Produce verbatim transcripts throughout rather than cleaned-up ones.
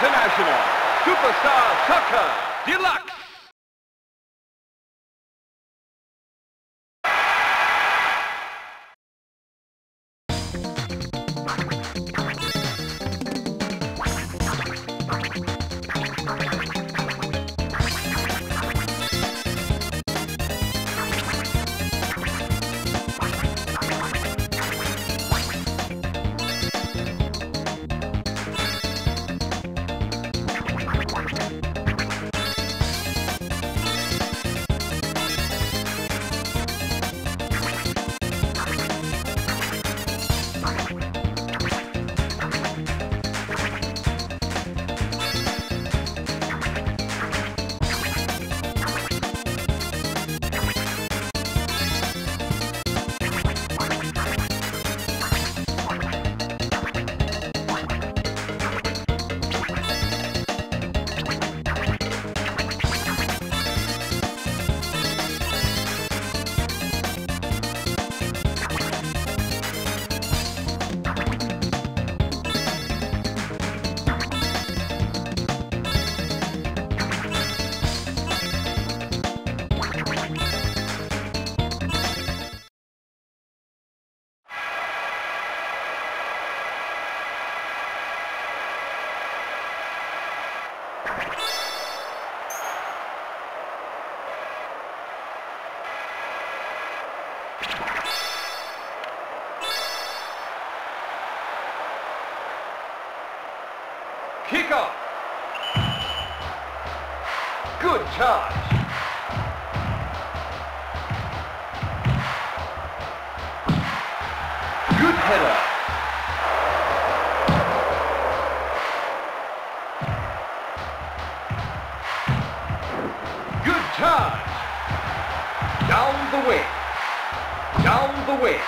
International Superstar Soccer Deluxe. Kick off. Good charge. Good header. Good charge. Down the wing. Down the wing.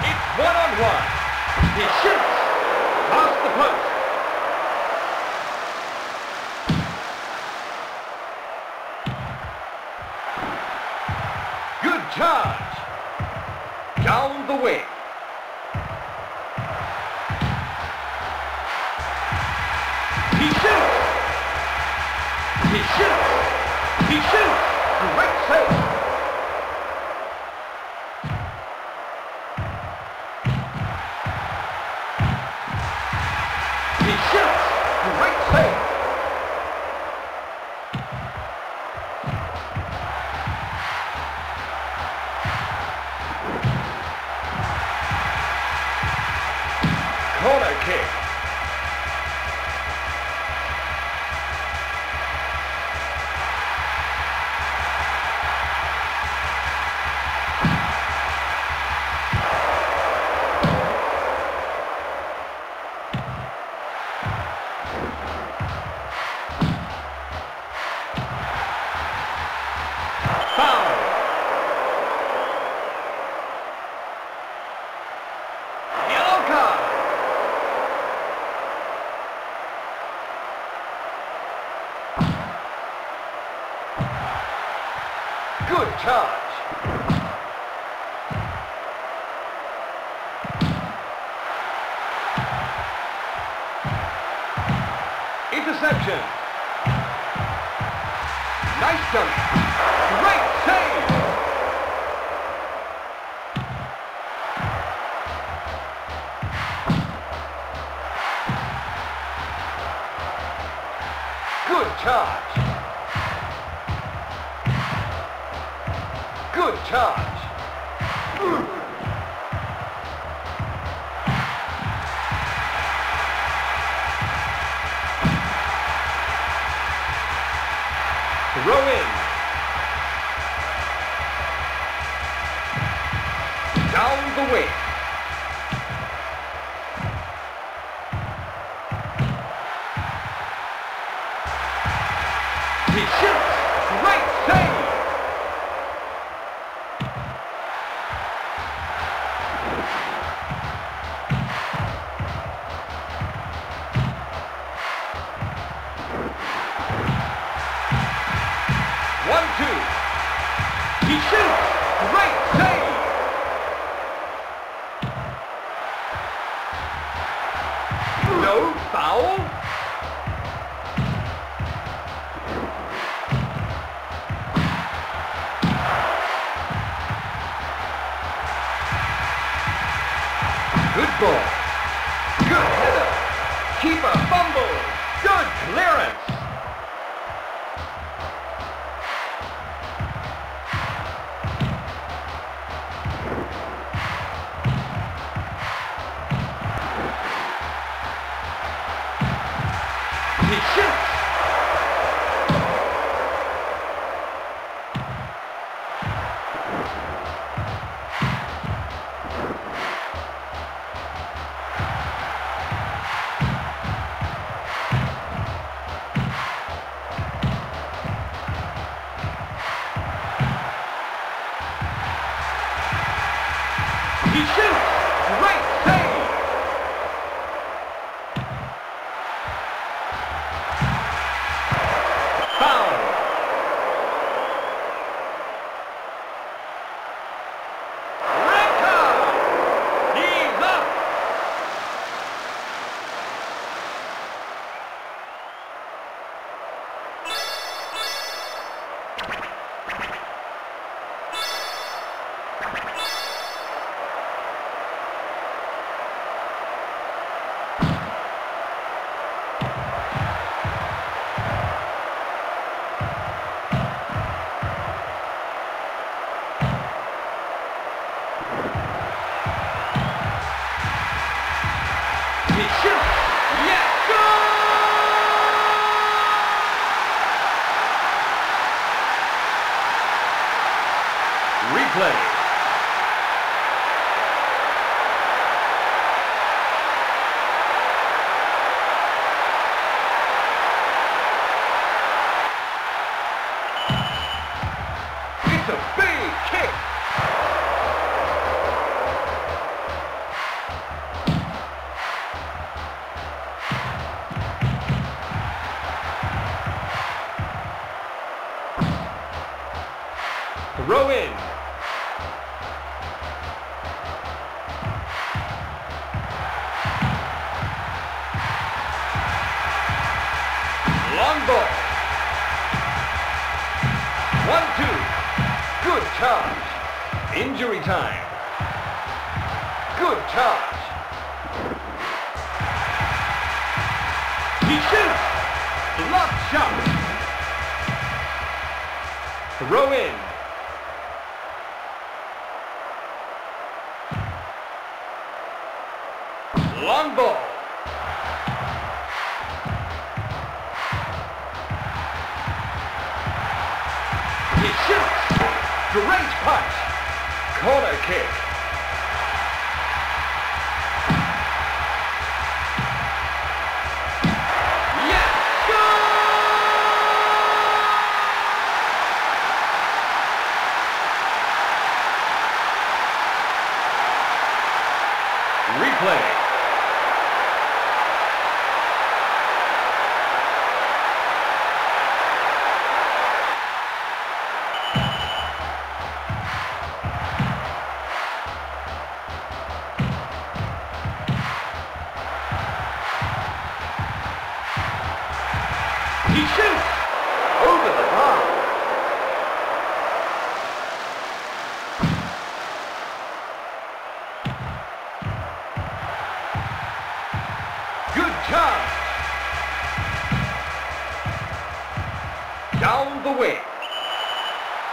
It's one on one. He shoots! Past the post! Good charge! Down the wing! He shoots! He shoots! He shoots! Great save! Good charge. Interception. Nice dunk. Great save. Good charge. Good charge. Mm. Throw in. Down the wing. He shoots. Great save. He shoots! Great save! goal. Good hit-up. Keeper fumble. Good clearance. He shoots. He shoots! Great save! Foul! Red card! Knees up! He shoots! Yes! Goal! Replay. It's a big kick! Throw in. Long ball. One, two. Good charge. Injury time. Good charge. He shoots. Block shot. Throw in. Long ball. He shoots. Great punch. Corner kick. Yes! Goal! Replay. He shoots! Over the bar! Good charge! Down the wing.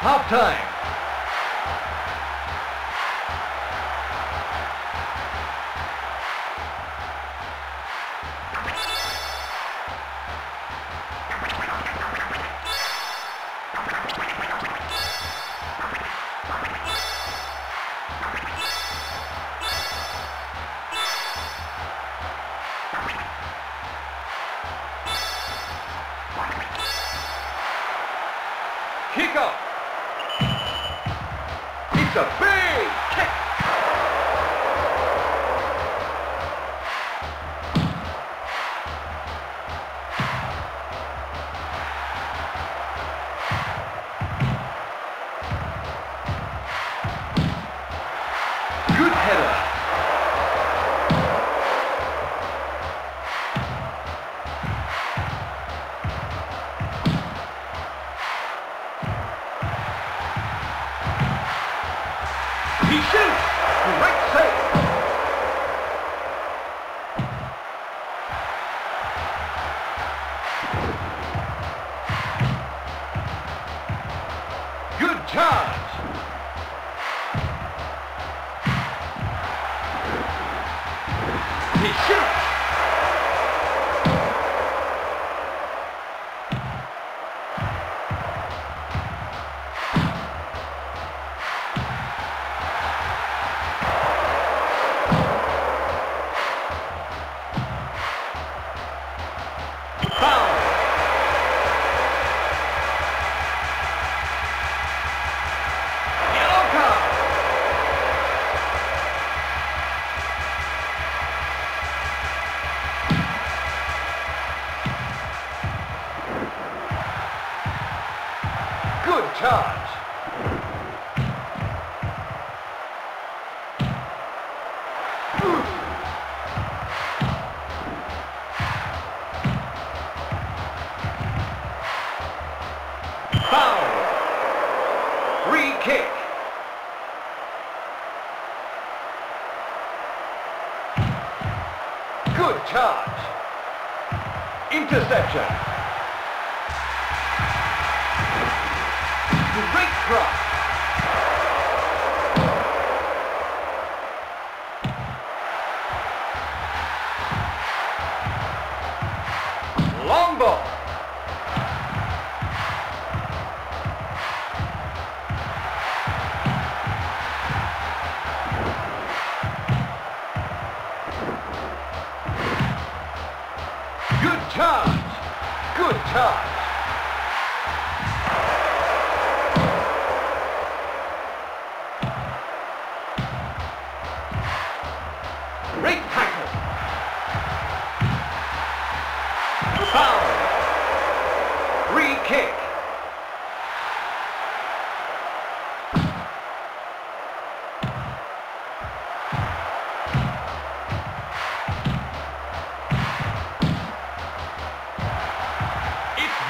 Half time. Kick up. It's a big kick. Good header. He shoots! Great save! Good charge. Interception. Great cross. Long ball. Charge. Great tackle. Foul. Free kick.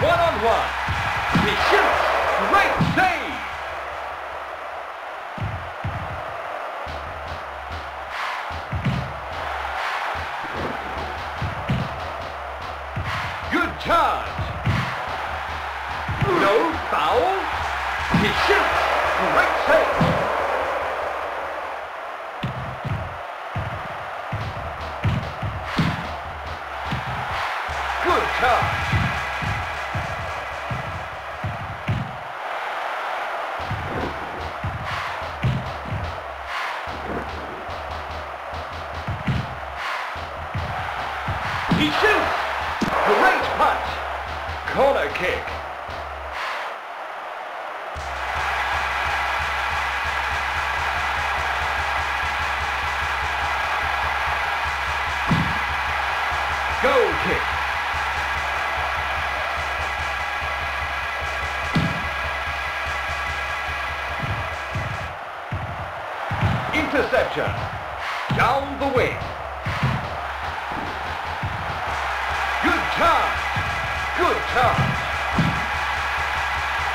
One on one. He shoots. Great save. Good charge. No foul. He shoots. Great save. Good charge. He shoots! Great punch! Corner kick! Goal kick! Interception! Down the wing! Charge. Good charge.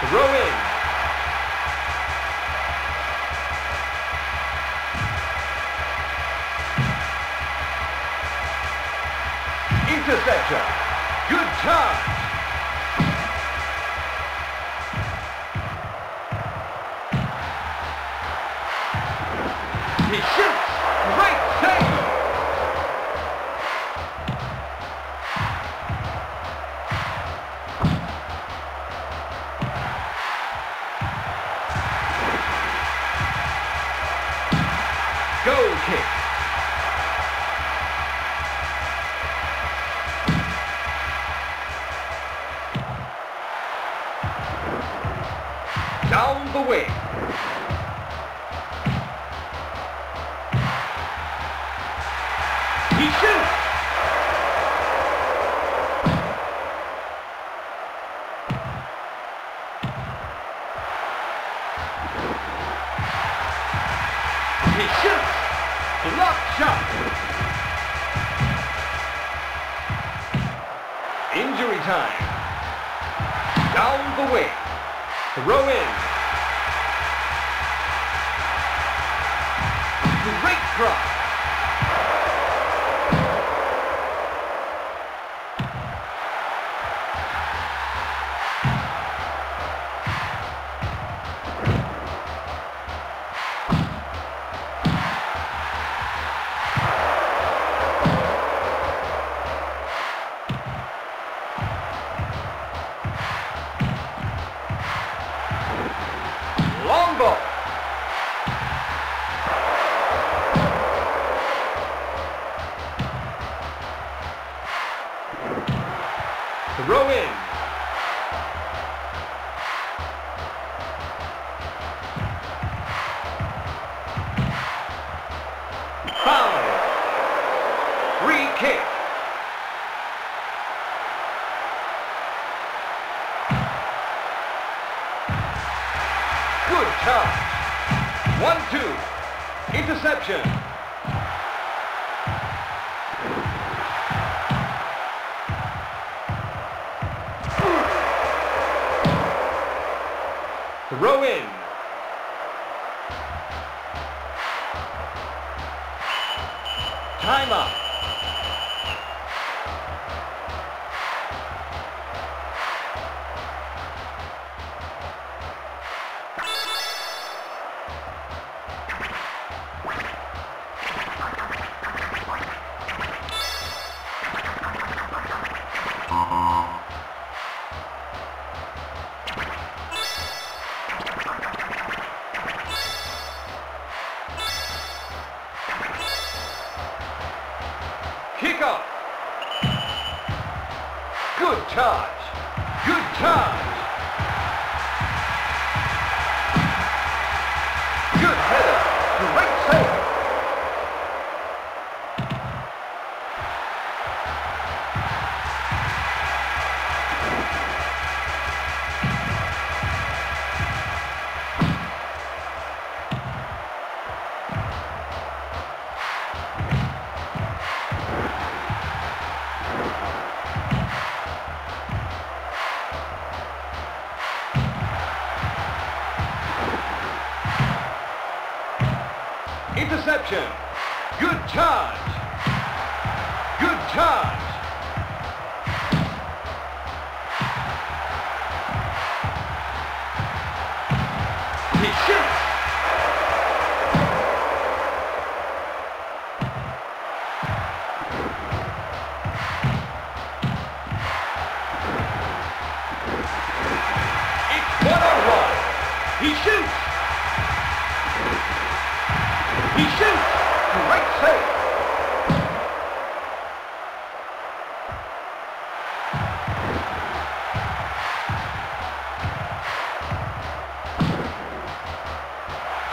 Throw in. Interception. Good charge. He shoots. Great save. Goal kick. Down the wing. He shoots. He shoots. Block shot. Injury time. Down the wing. Throw in. Great cross. Throw in. Foul. Free kick. Good charge. One, two. Interception. Throw in. Time up. up. Good charge. Good charge. Good header. Great save. Interception. Good charge. Good charge. He shoots. It's one on one. He shoots. He shoots! Great save!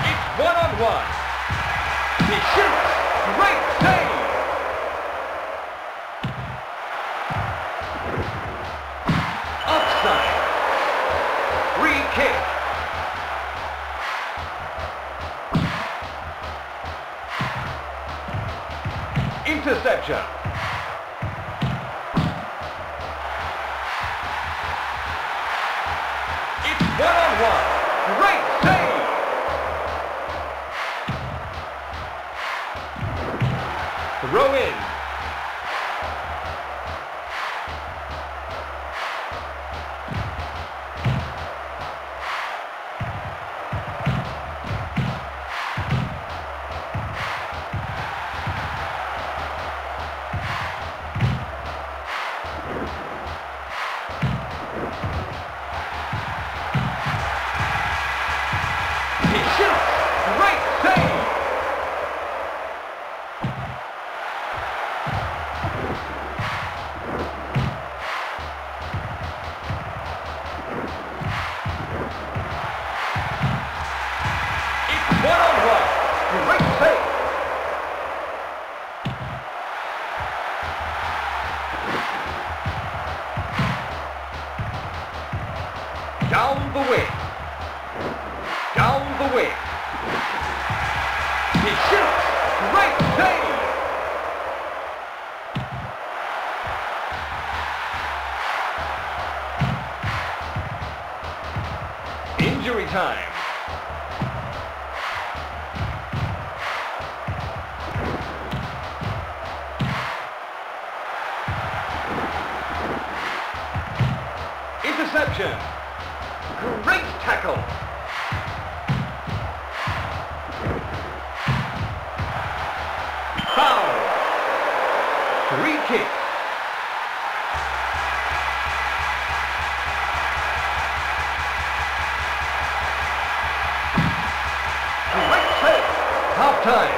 It's one on one! He shoots! Great save! Offside! Free kick! Interception. It's one on one. Great save. Throw in. Down the wing. Down the wing. He shoots. Great save. Injury time. Interception. Great tackle! Foul! Free kick! Great play! Half time!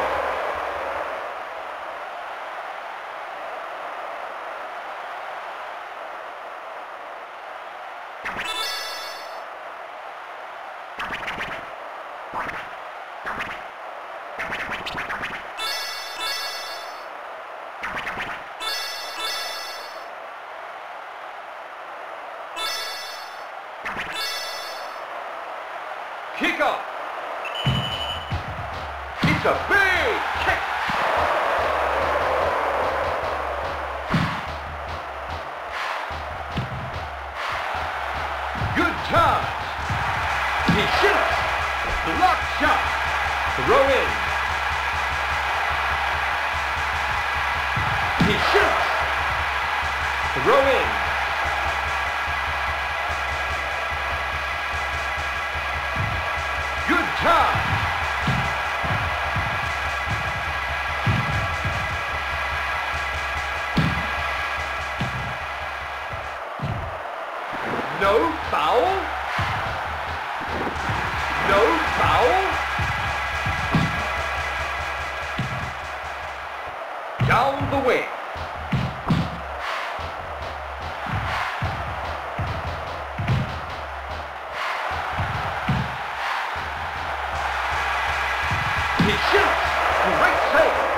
Kick up. It's a big kick. Good charge. He shoots. Block shot. Throw in. He shoots. Throw in. Good charge! No foul! No foul! Down the wing! He shoots. Great save.